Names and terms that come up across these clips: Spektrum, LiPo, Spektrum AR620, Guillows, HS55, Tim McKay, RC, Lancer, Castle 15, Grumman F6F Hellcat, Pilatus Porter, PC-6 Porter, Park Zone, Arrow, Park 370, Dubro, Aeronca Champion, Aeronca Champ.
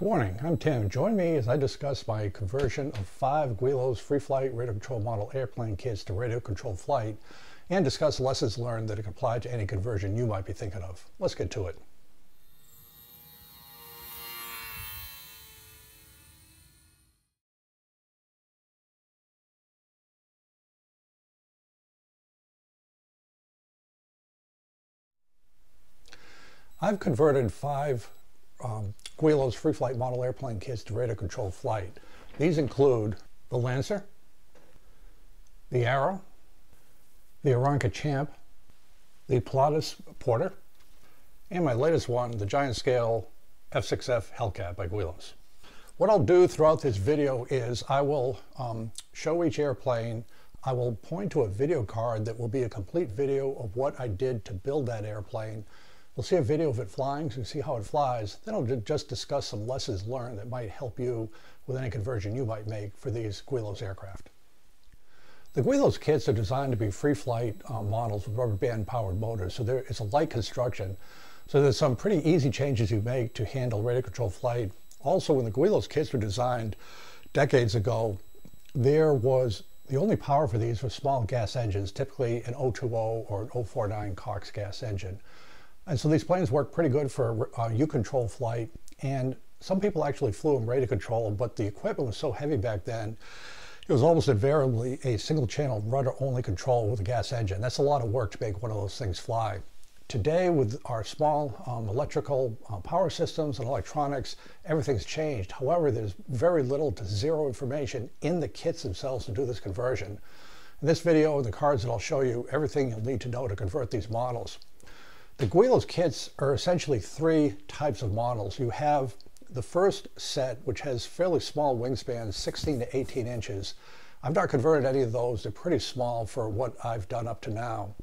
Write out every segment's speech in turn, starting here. Good morning, I'm Tim. Join me as I discuss my conversion of 5 Guillows free flight radio control model airplane kits to radio controlled flight and discuss lessons learned that can apply to any conversion you might be thinking of. Let's get to it. I've converted 5 Guillows free flight model airplane kits to radar control flight. These include the Lancer, the Arrow, the Aeronca Champ, the Pilatus Porter, and my latest one, the giant scale F6F Hellcat by Guillows. What I'll do throughout this video is I will show each airplane. I will point to a video card that will be a complete video of what I did to build that airplane. We'll see a video of it flying so you can see how it flies. Then I'll just discuss some lessons learned that might help you with any conversion you might make for these Guillows aircraft. The Guillows kits are designed to be free flight models with rubber band powered motors, so it's a light construction. So there's some pretty easy changes you make to handle radio controlled flight. Also, when the Guillows kits were designed decades ago, the only power for these was small gas engines, typically an 020 or an 049 Cox gas engine. And so these planes work pretty good for U-control flight, and some people actually flew them radar control, but the equipment was so heavy back then, it was almost invariably a single channel rudder only control with a gas engine. That's a lot of work to make one of those things fly. Today, with our small electrical power systems and electronics, everything's changed. However, there's very little to zero information in the kits themselves to do this conversion. In this video and the cards that I'll show you, everything you'll need to know to convert these models. The Guillows kits are essentially 3 types of models. You have the first set, which has fairly small wingspans, 16 to 18 inches. I've not converted any of those. They're pretty small for what I've done up to now.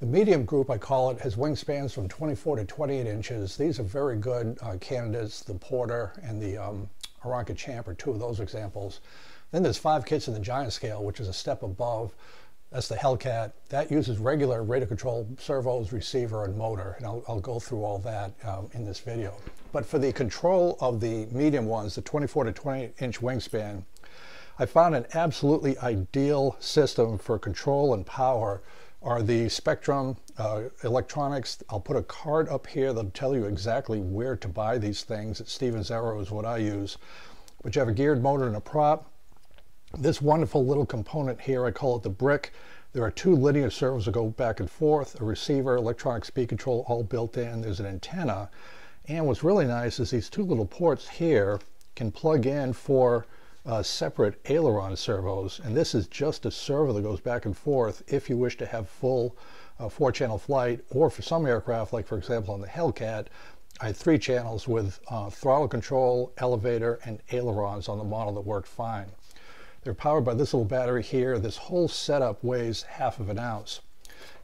The medium group, I call it, has wingspans from 24 to 28 inches. These are very good candidates. The Porter and the Aeronca Champ are 2 of those examples. Then there's 5 kits in the giant scale, which is a step above. That's the Hellcat. That uses regular radar control servos, receiver, and motor, and I'll go through all that in this video. But for the control of the medium ones, the 24 to 28 inch wingspan, I found an absolutely ideal system for control and power are the Spektrum electronics. I'll put a card up here that'll tell you exactly where to buy these things. Stevens Arrow is what I use. But you have a geared motor and a prop. This wonderful little component here, I call it the brick. There are 2 linear servos that go back and forth, a receiver, electronic speed control, all built in. There's an antenna. And what's really nice is these 2 little ports here can plug in for separate aileron servos. And this is just a servo that goes back and forth if you wish to have full 4-channel flight, or for some aircraft, like for example on the Hellcat, I had 3 channels with throttle control, elevator, and ailerons on the model that worked fine. They're powered by this little battery here. This whole setup weighs half of an ounce.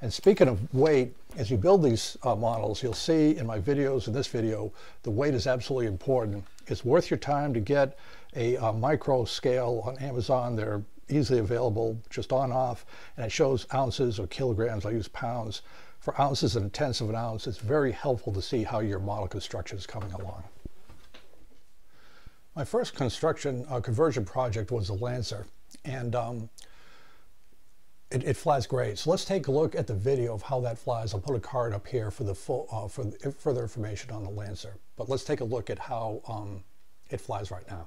And speaking of weight, as you build these models, you'll see in my videos, in this video, the weight is absolutely important. It's worth your time to get a micro scale on Amazon. They're easily available, just on off, and it shows ounces or kilograms. I use pounds. For ounces and tenths of an ounce, it's very helpful to see how your model construction is coming along. My first conversion project was a Lancer, and it flies great. So let's take a look at the video of how that flies. I'll put a card up here for the full for the further information on the Lancer. But let's take a look at how it flies right now.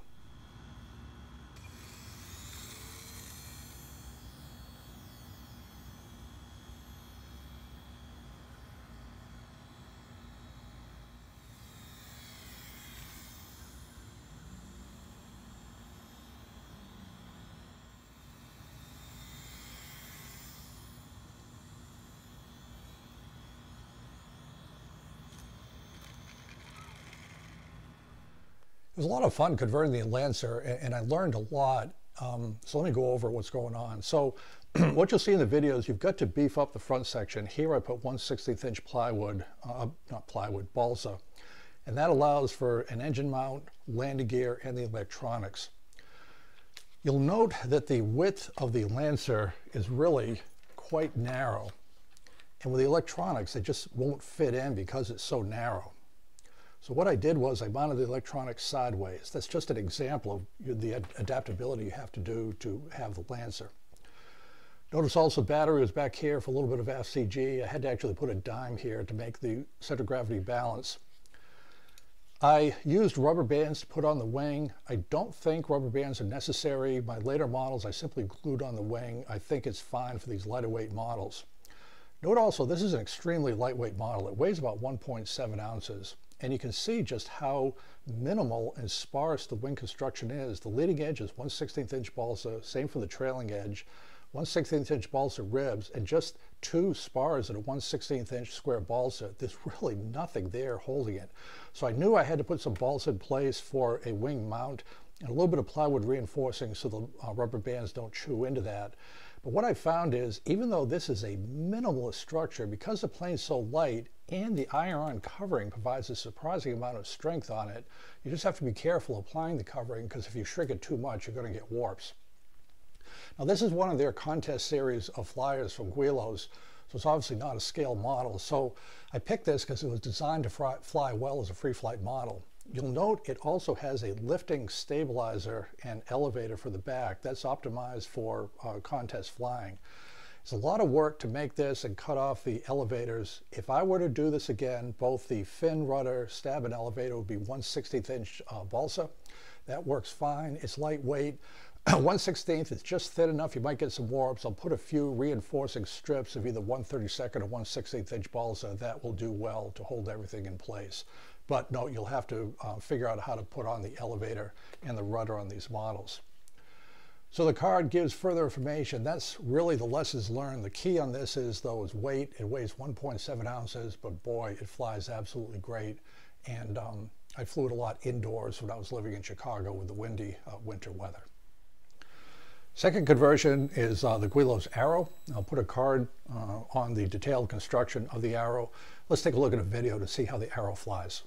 It was a lot of fun converting the Lancer, and I learned a lot. So let me go over what's going on. So what you'll see in the video is you've got to beef up the front section. Here I put 1/16 inch plywood, balsa, and that allows for an engine mount, landing gear, and the electronics. You'll note that the width of the Lancer is really quite narrow. And with the electronics, it just won't fit in because it's so narrow. So what I did was I mounted the electronics sideways. That's just an example of the adaptability you have to do to have the Lancer. Notice also the battery was back here for a little bit of FCG. I had to actually put a dime here to make the center of gravity balance. I used rubber bands to put on the wing. I don't think rubber bands are necessary. My later models I simply glued on the wing. I think it's fine for these lighter weight models. Note also this is an extremely lightweight model. It weighs about 1.7 ounces. And you can see just how minimal and sparse the wing construction is. The leading edge is 1/16 inch balsa, same for the trailing edge. 1/16 inch balsa ribs and just two spars at a 1/16 inch square balsa. There's really nothing there holding it. So I knew I had to put some balsa in place for a wing mount and a little bit of plywood reinforcing so the rubber bands don't chew into that. But what I found is even though this is a minimalist structure, because the plane's so light and the iron covering provides a surprising amount of strength on it, you just have to be careful applying the covering because if you shrink it too much, you're going to get warps. Now this is one of their contest series of flyers from Guillows, so it's obviously not a scale model. So I picked this because it was designed to fly well as a free flight model. You'll note it also has a lifting stabilizer and elevator for the back. That's optimized for contest flying. It's a lot of work to make this and cut off the elevators. If I were to do this again, both the fin rudder, stab and elevator would be 1/16 inch balsa. That works fine. It's lightweight. 1/16 is just thin enough you might get some warps. I'll put a few reinforcing strips of either 1/32 or 1/16 inch balsa. That will do well to hold everything in place. But no, you'll have to figure out how to put on the elevator and the rudder on these models. So the card gives further information. That's really the lessons learned. The key on this is though is weight. It weighs 1.7 ounces, but boy, it flies absolutely great. And I flew it a lot indoors when I was living in Chicago with the windy winter weather. Second conversion is the Guillows Arrow. I'll put a card on the detailed construction of the Arrow. Let's take a look at a video to see how the Arrow flies.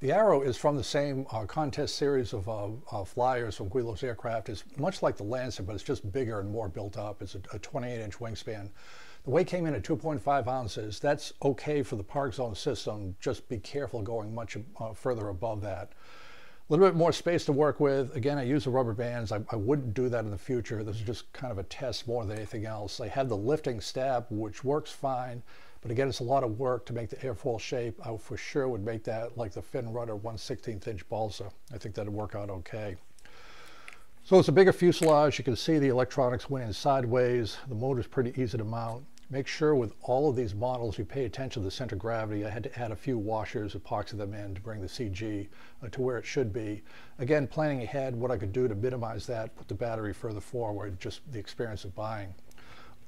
The Arrow is from the same contest series of flyers from Guillows Aircraft. It's much like the Lancer, but it's just bigger and more built up. It's a 28-inch wingspan. The weight came in at 2.5 ounces. That's okay for the Park Zone system. Just be careful going much further above that. A little bit more space to work with. Again, I use the rubber bands. I wouldn't do that in the future. This is just kind of a test more than anything else. I had the lifting stab, which works fine. But again, it's a lot of work to make the airfoil shape. I for sure would make that like the fin rudder 1/16 inch balsa. I think that'd work out okay. So it's a bigger fuselage. You can see the electronics went in sideways. The motor's pretty easy to mount. Make sure with all of these models you pay attention to the center of gravity. I had to add a few washers, epoxy them in to bring the CG to where it should be. Again, planning ahead what I could do to minimize that, put the battery further forward, just the experience of buying.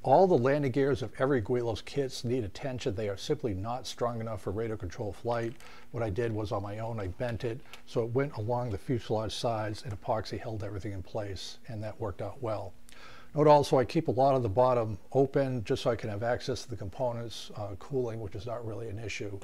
All the landing gears of every Guillows kits need attention. They are simply not strong enough for radar control flight. What I did was on my own, I bent it so it went along the fuselage sides and epoxy held everything in place, and that worked out well. Note also I keep a lot of the bottom open just so I can have access to the components, cooling, which is not really an issue.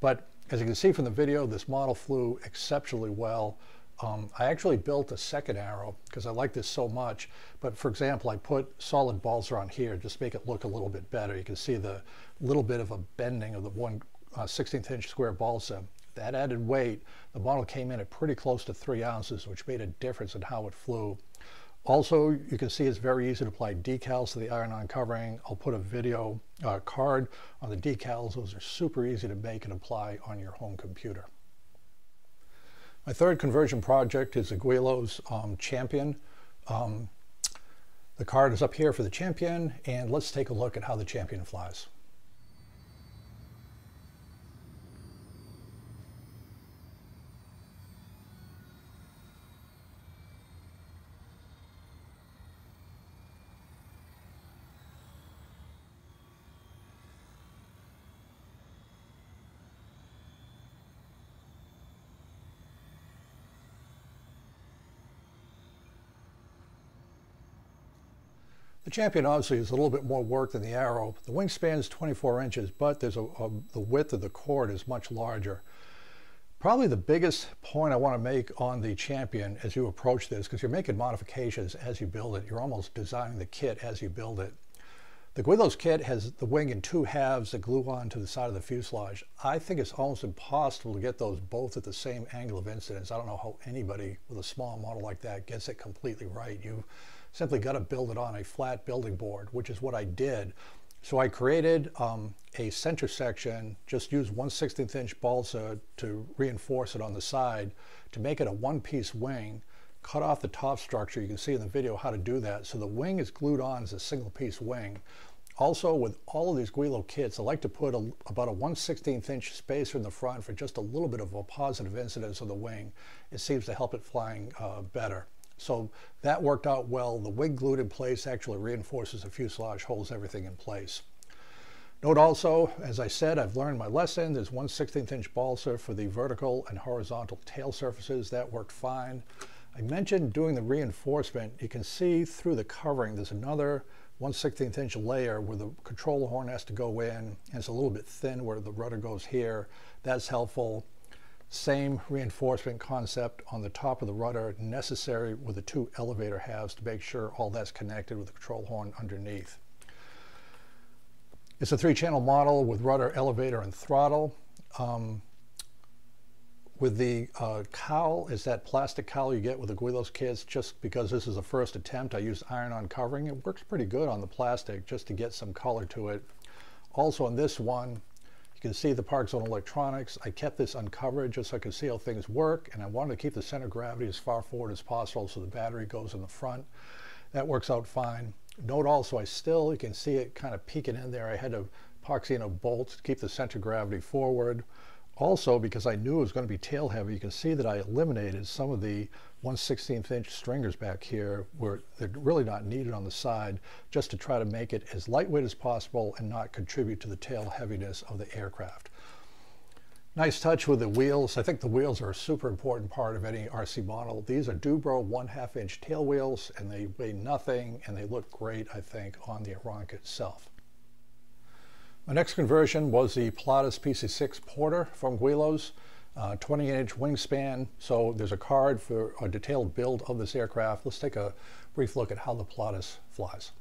But as you can see from the video, this model flew exceptionally well. I actually built a second Arrow because I like this so much, but for example I put solid balsa on here just to make it look a little bit better. You can see the little bit of a bending of the 1/16 inch square balsa. That added weight. The model came in at pretty close to 3 ounces, which made a difference in how it flew. Also, you can see it's very easy to apply decals to the iron-on covering. I'll put a video card on the decals. Those are super easy to make and apply on your home computer. My third conversion project is the Guillows Champion. The card is up here for the Champion, and let's take a look at how the Champion flies. The Champion obviously is a little bit more work than the Arrow. The wingspan is 24 inches, but there's the width of the cord is much larger. Probably the biggest point I want to make on the Champion as you approach this, because you're making modifications as you build it, you're almost designing the kit as you build it. The Guillows kit has the wing in two halves that glue on to the side of the fuselage. I think it's almost impossible to get those both at the same angle of incidence. I don't know how anybody with a small model like that gets it completely right. You've simply got to build it on a flat building board, which is what I did. So I created a center section, just used 1/16" balsa to reinforce it on the side to make it a one-piece wing, cut off the top structure. You can see in the video how to do that. So the wing is glued on as a single-piece wing. Also, with all of these Guillows kits, I like to put about a 1/16" spacer in the front for just a little bit of a positive incidence of the wing. It seems to help it flying better. So that worked out well. The wing glued in place actually reinforces the fuselage, holds everything in place. Note also, as I said, I've learned my lesson. There's 1/16" balsa for the vertical and horizontal tail surfaces. That worked fine. I mentioned doing the reinforcement. You can see through the covering, there's another 1/16" layer where the control horn has to go in, and it's a little bit thin where the rudder goes here. That's helpful. Same reinforcement concept on the top of the rudder, necessary with the two elevator halves to make sure all that's connected with the control horn underneath. It's a 3-channel model with rudder, elevator, and throttle. With the cowl, is that plastic cowl you get with the Guillows kits. Just because this is the first attempt, I used iron-on covering. It works pretty good on the plastic just to get some color to it. Also on this one, you can see the Park Zone electronics. I kept this uncovered just so I could see how things work, and I wanted to keep the center of gravity as far forward as possible so the battery goes in the front. That works out fine. Note also, you can see it kind of peeking in there. I had to epoxy in a bolt to keep the center of gravity forward. Also, because I knew it was going to be tail heavy, you can see that I eliminated some of the 1/16" stringers back here where they're really not needed on the side, just to try to make it as lightweight as possible and not contribute to the tail heaviness of the aircraft. Nice touch with the wheels. I think the wheels are a super important part of any RC model. These are Dubro 1/2" tail wheels, and they weigh nothing, and they look great, I think, on the Aeronca itself. My next conversion was the Pilatus PC6 Porter from Guillows. 28-inch wingspan, so there's a card for a detailed build of this aircraft. Let's take a brief look at how the Pilatus flies.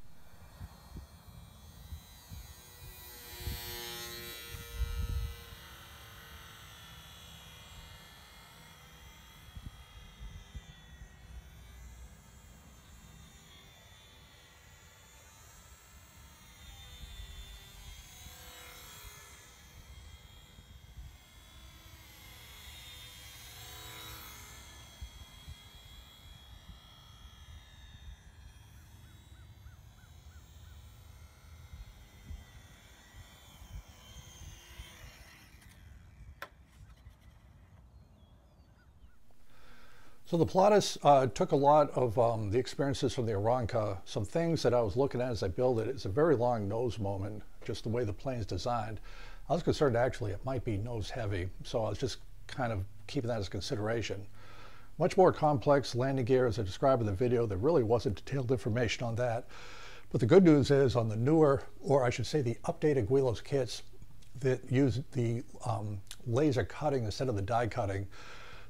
So the Pilatus took a lot of the experiences from the Aeronca. Some things that I was looking at as I built it, it's a very long nose moment, just the way the plane's designed. I was concerned actually it might be nose heavy, so I was just kind of keeping that as consideration. Much more complex landing gear, as I described in the video. There really wasn't detailed information on that. But the good news is on the newer, or I should say the updated Guillows kits that use the laser cutting instead of the die cutting,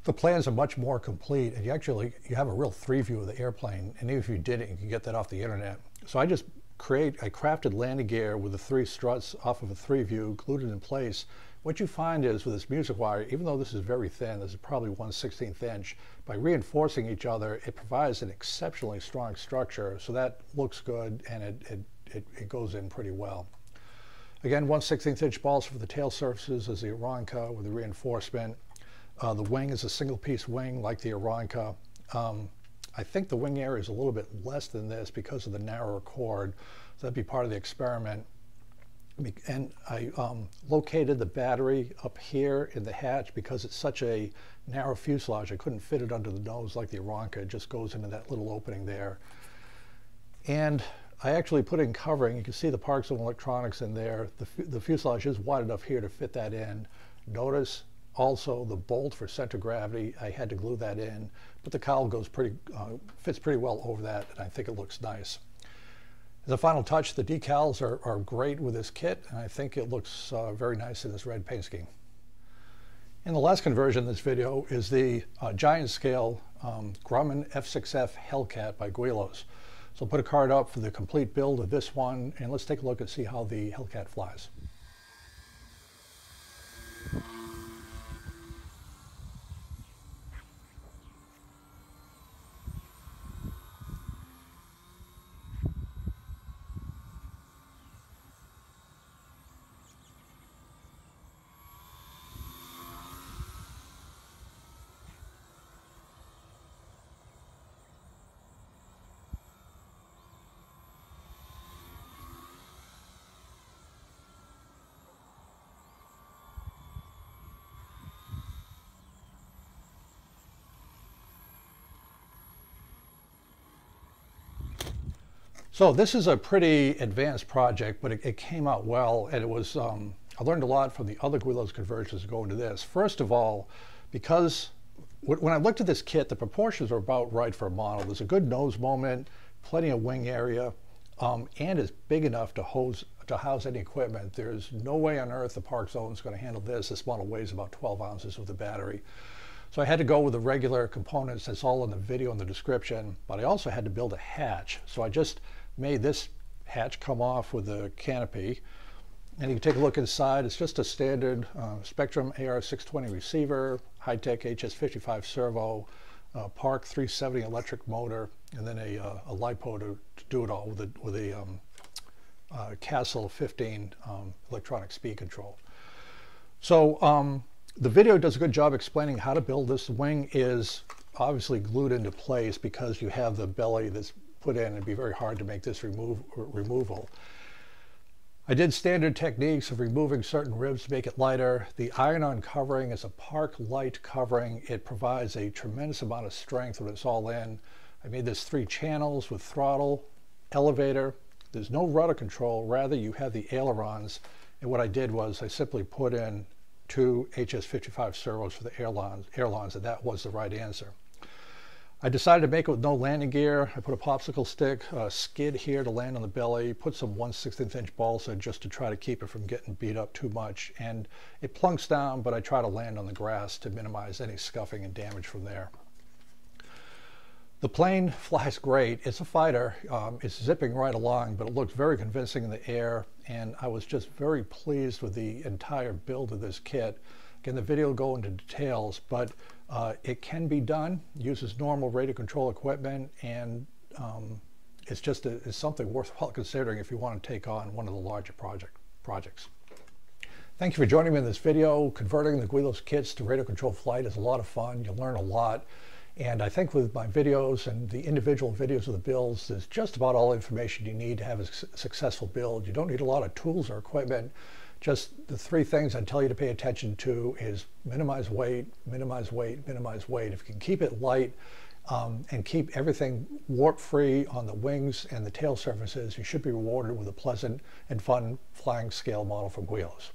the plans are much more complete, and you have a real 3D view of the airplane, and even if you didn't, you can get that off the internet. So I crafted landing gear with the 3 struts off of a 3D view, glued it in place. What you find is with this music wire, even though this is very thin, this is probably 1/16", by reinforcing each other, it provides an exceptionally strong structure, so that looks good, and it goes in pretty well. Again, 1/16" balls for the tail surfaces as the Aeronca with the reinforcement. The wing is a single-piece wing like the Aeronca. I think the wing area is a little bit less than this because of the narrower cord. So that'd be part of the experiment. And I located the battery up here in the hatch because it's such a narrow fuselage. I couldn't fit it under the nose like the Aeronca. It just goes into that little opening there. And I actually put in covering. You can see the Park Zone electronics in there. The fuselage is wide enough here to fit that in. Notice also the bolt for center gravity, I had to glue that in, but the cowl fits pretty well over that, and I think it looks nice. As a final touch, the decals are great with this kit, and I think it looks very nice in this red paint scheme. And the last conversion in this video is the giant scale Grumman F6F Hellcat by Guillows. So I'll put a card up for the complete build of this one, and let's take a look and see how the Hellcat flies. So this is a pretty advanced project, but it came out well, and it was, I learned a lot from the other Guillows conversions going to this. First of all, because when I looked at this kit, the proportions are about right for a model. There's a good nose moment, plenty of wing area, and it's big enough to house any equipment. There's no way on earth the Park Zone is going to handle this. This model weighs about 12 ounces with a battery. So I had to go with the regular components. That's all in the video in the description, but I also had to build a hatch. So I just made this hatch come off with the canopy, and you can take a look inside. It's just a standard Spektrum AR620 receiver, high-tech HS55 servo, Park 370 electric motor, and then a LiPo to do it all with a Castle 15 electronic speed control. So the video does a good job explaining how to build this. The wing is obviously glued into place because you have the belly that's put in. It'd be very hard to make this removal. I did standard techniques of removing certain ribs to make it lighter. The iron-on covering is a Park Light covering. It provides a tremendous amount of strength when it's all in. I made this 3 channels with throttle, elevator. There's no rudder control, rather you have the ailerons. And what I did was I simply put in 2 HS55 servos for the ailerons, and that was the right answer. I decided to make it with no landing gear. I put a popsicle stick, a skid here to land on the belly, put some 1/16" balsa just to try to keep it from getting beat up too much. And it plunks down, but I try to land on the grass to minimize any scuffing and damage from there. The plane flies great. It's a fighter. It's zipping right along, but it looks very convincing in the air. And I was just very pleased with the entire build of this kit. Again, the video will go into details, but it can be done. It uses normal radio control equipment, and it's something worthwhile considering if you want to take on one of the larger projects. Thank you for joining me in this video. Converting the Guillows kits to radio control flight is a lot of fun. You'll learn a lot. And I think with my videos and the individual videos of the builds, there's just about all the information you need to have a successful build. You don't need a lot of tools or equipment. Just the 3 things I tell you to pay attention to is minimize weight, minimize weight, minimize weight. If you can keep it light and keep everything warp-free on the wings and the tail surfaces, you should be rewarded with a pleasant and fun flying scale model from Guillows.